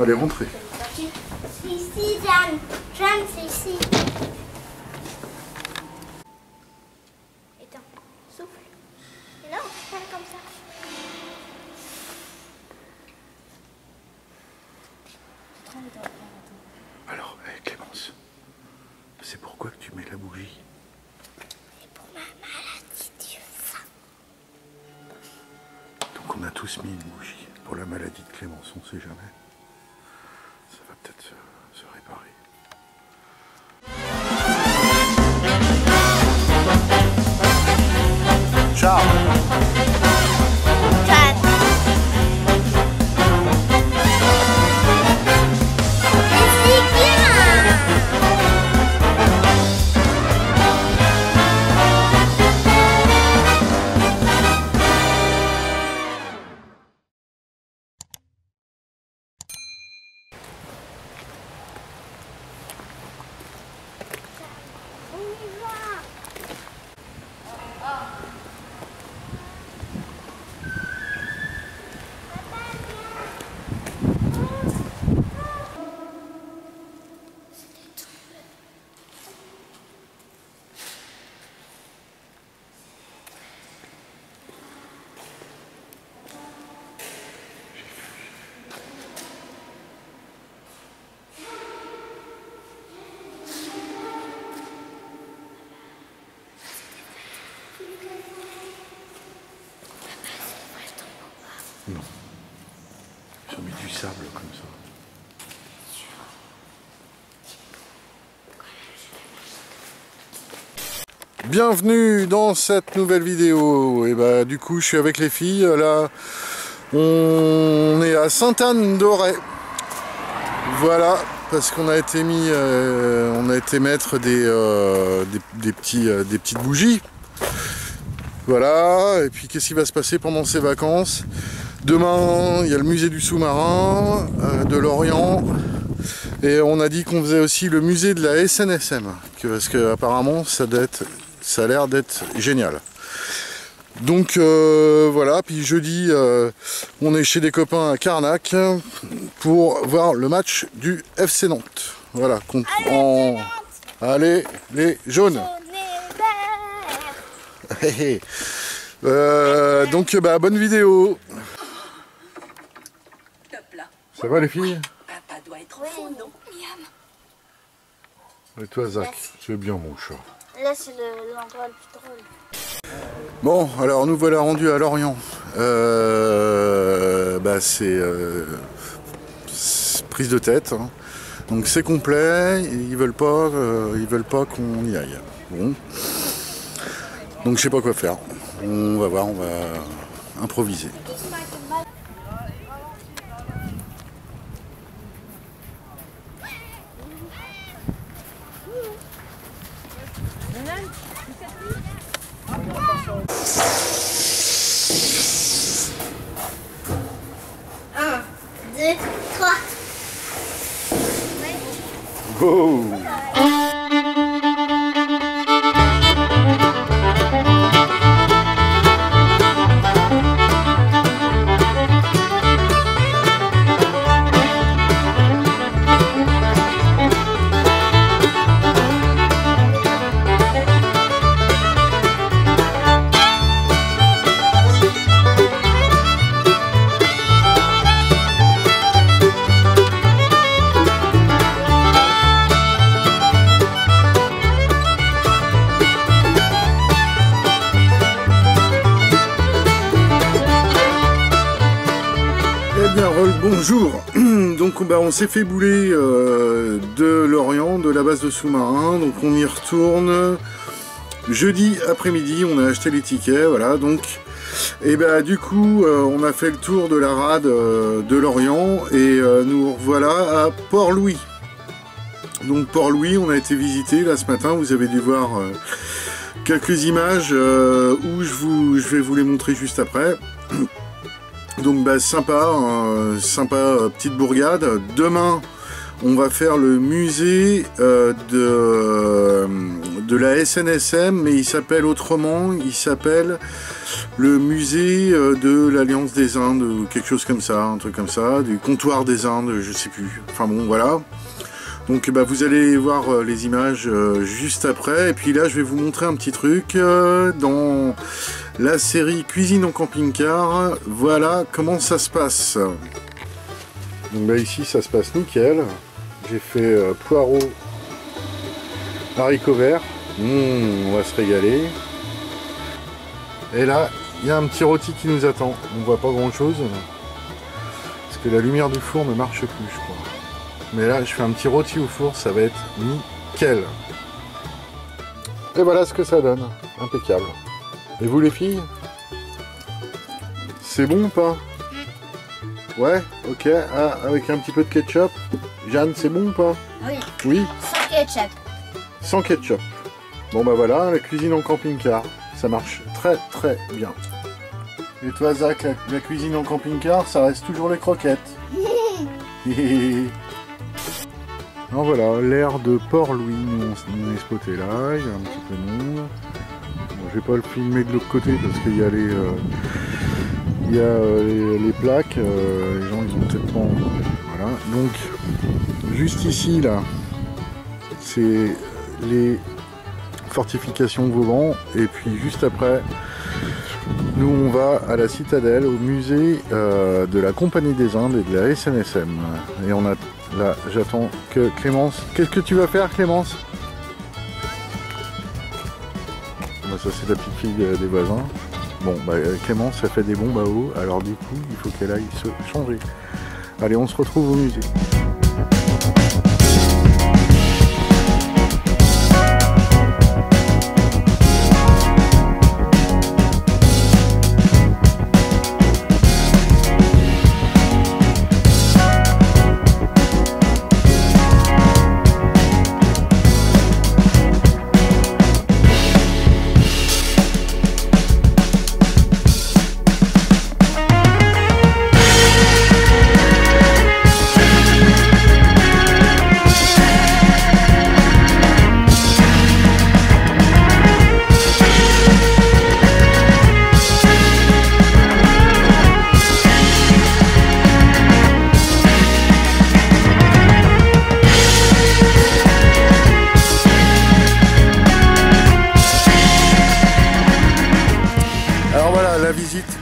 Allez, rentrez. C'est ici, Jeanne. Jeanne, c'est ici. Attends, souffle. Et là, on se parle comme ça. Alors, Clémence, c'est pourquoi que tu mets la bougie? C'est pour ma maladie du sein. Donc on a tous mis une bougie pour la maladie de Clémence, on ne sait jamais. Ça va peut-être se réparer. Ciao. Non. Ils ont mis du sable comme ça. Bienvenue dans cette nouvelle vidéo. Et bah du coup je suis avec les filles. Là on est à Sainte-Anne-d'Auray. Voilà, parce qu'on a été mis on a été mettre des petites bougies. Voilà, et puis qu'est-ce qui va se passer pendant ces vacances? Demain, il y a le musée du sous-marin de Lorient, et on a dit qu'on faisait aussi le musée de la SNSM, parce qu'apparemment ça a l'air d'être génial. Donc voilà, puis jeudi, on est chez des copains à Carnac pour voir le match du FC Nantes. Voilà, contre en... Allez, les jaunes. Donc bah, bonne vidéo. Ça va les filles? Papa doit être fou, non? Et toi Zack, tu es bien mon chat. Là c'est l'endroit le plus drôle. Bon alors nous voilà rendus à Lorient. Bah c'est prise de tête. Hein. Donc c'est complet, ils veulent pas qu'on y aille. Bon. Donc je sais pas quoi faire. On va voir, on va improviser. Bonjour, donc bah, on s'est fait bouler de Lorient, de la base de sous-marin, donc on y retourne jeudi après-midi, on a acheté les tickets, voilà, donc, et bah du coup, on a fait le tour de la rade de Lorient, et nous revoilà à Port-Louis. Donc Port-Louis, on a été visité là ce matin, vous avez dû voir quelques images où je vais vous les montrer juste après. Donc bah, sympa, petite bourgade. Demain, on va faire le musée de la SNSM, mais il s'appelle autrement, il s'appelle le musée de l'Alliance des Indes, ou quelque chose comme ça, un truc comme ça, du comptoir des Indes, je sais plus, enfin bon voilà. Donc bah, vous allez voir les images juste après, et puis là je vais vous montrer un petit truc dans la série Cuisine en camping-car, voilà comment ça se passe. Donc bah, ici ça se passe nickel, j'ai fait poireaux, haricots verts, on va se régaler. Et là il y a un petit rôti qui nous attend, on voit pas grand chose, parce que la lumière du four ne marche plus je crois. Mais là, je fais un petit rôti au four, ça va être nickel. Et voilà ce que ça donne. Impeccable. Et vous les filles? C'est bon ou pas? Ouais, ok. Ah, avec un petit peu de ketchup. Jeanne, c'est bon ou pas? Oui. Oui. Sans ketchup. Sans ketchup. Bon bah voilà, la cuisine en camping-car. Ça marche très très bien. Et toi Zack, la cuisine en camping-car, ça reste toujours les croquettes. Alors voilà, l'air de Port-Louis, on est spoté là, il y a un petit peu de monde. Bon, je vais pas le filmer de l'autre côté parce qu'il y a les plaques, les gens qui ont peut-être pas... Voilà, donc juste ici là, c'est les fortifications Vauban et puis juste après, nous on va à la Citadelle, au musée de la Compagnie des Indes et de la SNSM. Et on a... Là, j'attends que Clémence... Qu'est-ce que tu vas faire, Clémence? Bah, ça, c'est la petite fille des voisins. Bon, bah, Clémence, elle fait des bombes à eau. Alors, du coup, il faut qu'elle aille se changer. Allez, on se retrouve au musée.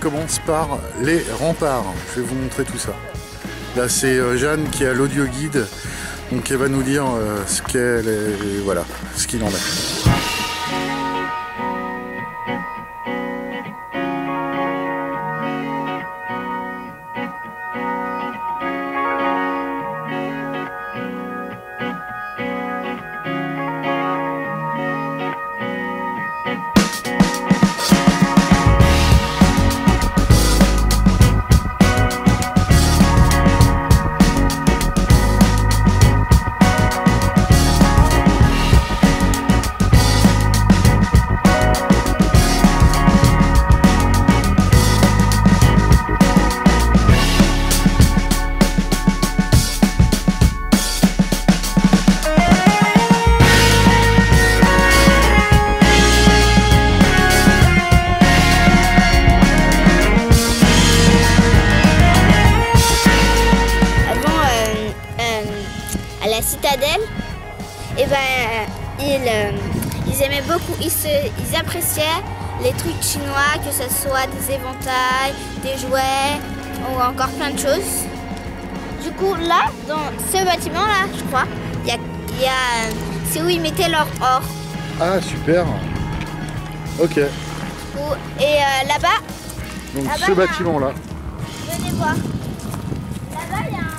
Commence par les remparts, je vais vous montrer tout ça. Là c'est Jeanne qui a l'audio guide, donc elle va nous dire ce qu'elle est, voilà, ce qu'il en est. Citadelle, et ben ils aimaient beaucoup, ils appréciaient les trucs chinois, que ce soit des éventails, des jouets ou encore plein de choses. Du coup là, dans ce bâtiment là, je crois, c'est où ils mettaient leur or. Ah super. Ok. Et là-bas. Donc là-bas, ce bâtiment là. Venez voir. Là-bas il y a un...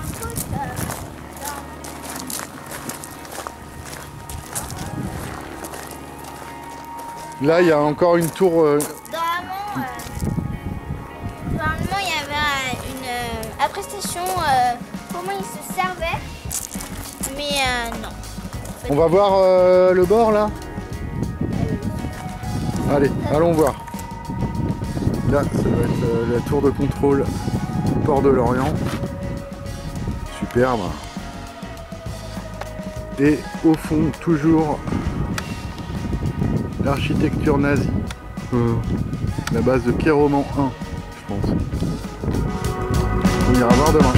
Là, il y a encore une tour... Normalement, il y avait une appréciation comment ils se servaient, mais non. On va voir le bord, là. Allez, allons voir. Là, ça va être la tour de contrôle du port de Lorient. Superbe. Et au fond, toujours... l'architecture nazie. La base de Pierre Roman 1, je pense. On ira voir demain.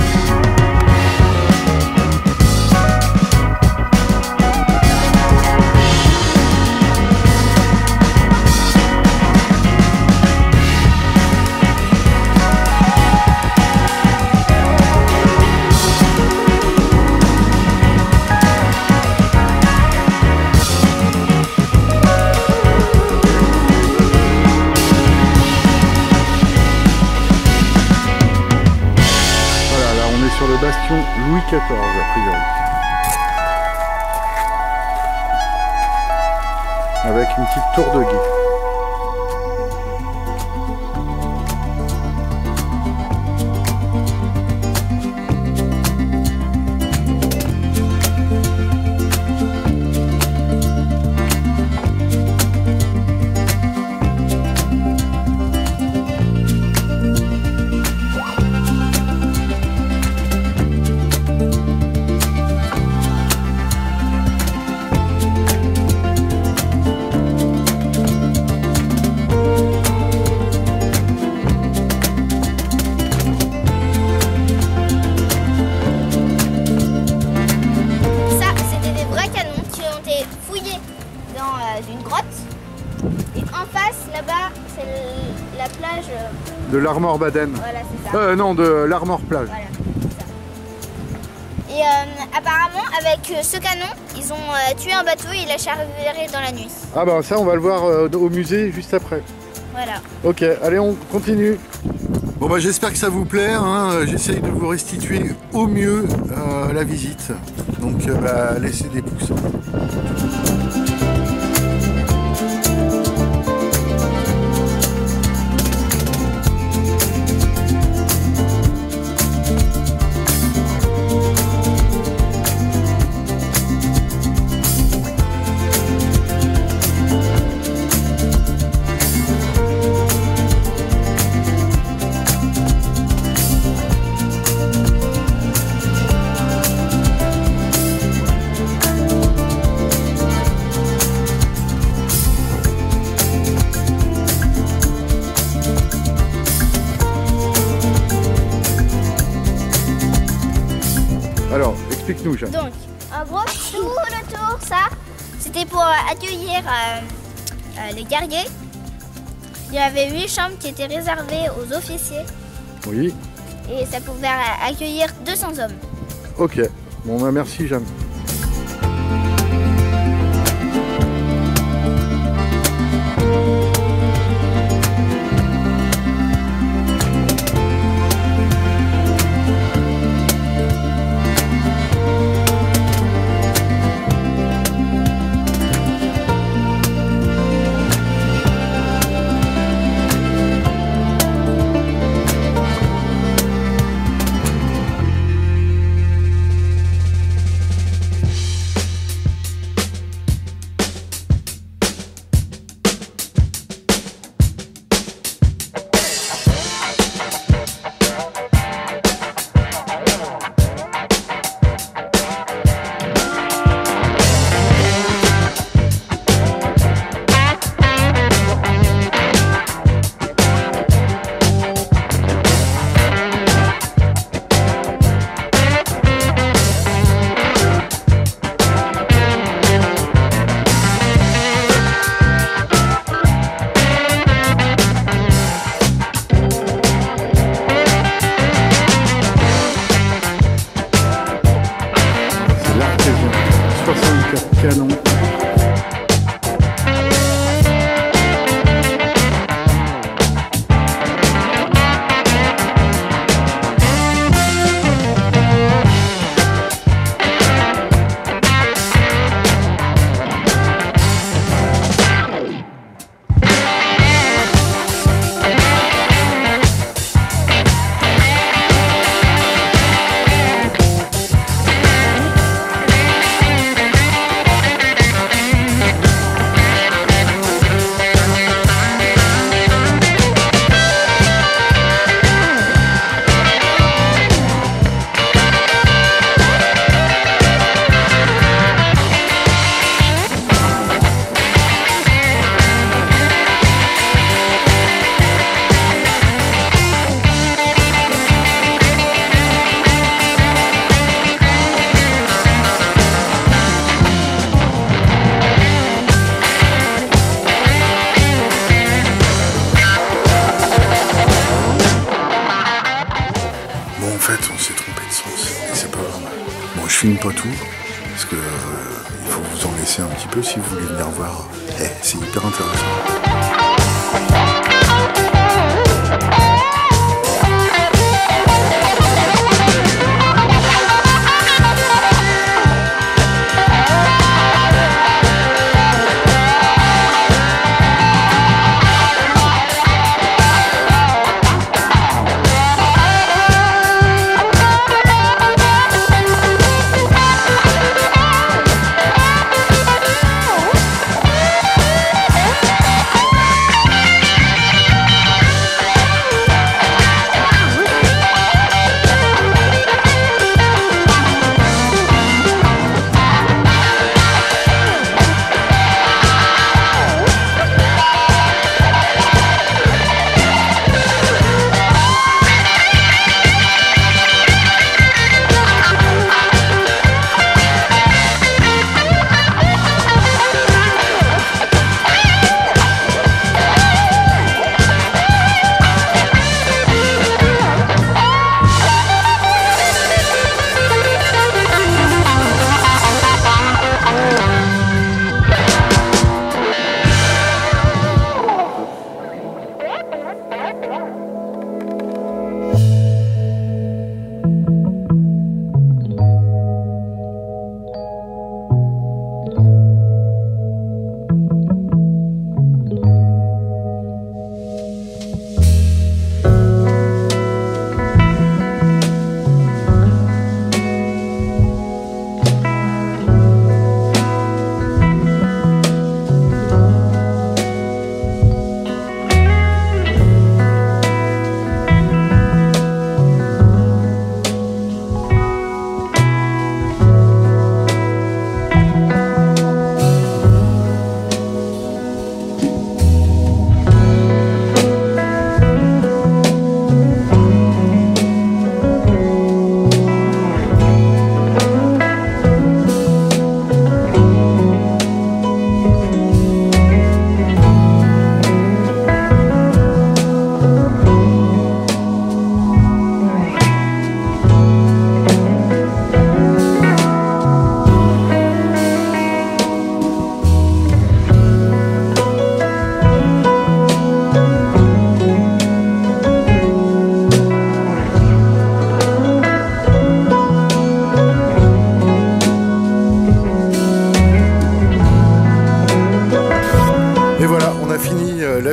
Bastion Louis XIV a priori, avec une petite tour de guet. De l'Armor Baden. Voilà, c'est ça. Non, de l'Armor Plage. Voilà, c'est ça. Et apparemment, avec ce canon, ils ont tué un bateau et il a chaviré dans la nuit. Ah ben ça, on va le voir au musée juste après. Voilà. Ok, allez, on continue. Bon bah j'espère que ça vous plaît, hein. J'essaye de vous restituer au mieux la visite. Donc bah, laissez des pouces. Nous, donc, en gros, tout le tour, ça, c'était pour accueillir les guerriers. Il y avait 8 chambres qui étaient réservées aux officiers. Oui. Et ça pouvait accueillir 200 hommes. Ok. Bon, bah, merci, Jeanne. on s'est trompé de sens. C'est pas normal. Bon, je filme pas tout, parce que il faut vous en laisser un petit peu si vous voulez venir voir. Eh, c'est hyper intéressant.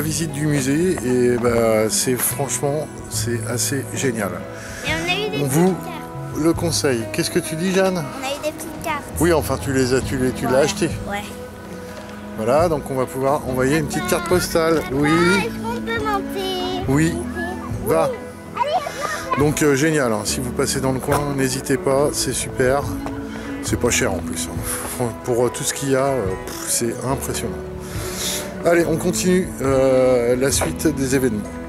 Visite du musée et bah, c'est franchement c'est assez génial. Et on a eu des vous cartes. Le conseil. Qu'est-ce que tu dis, Jeanne? On a eu des petites cartes. Oui, enfin tu l'as acheté. Ouais. Voilà, donc on va pouvoir envoyer une petite carte postale. Papa, oui. Est-ce qu'on peut monter? Oui. Va. Allez. Donc génial. Hein. Si vous passez dans le coin, n'hésitez pas. C'est super. C'est pas cher en plus. Hein. Pour tout ce qu'il y a, c'est impressionnant. Allez, on continue la suite des événements.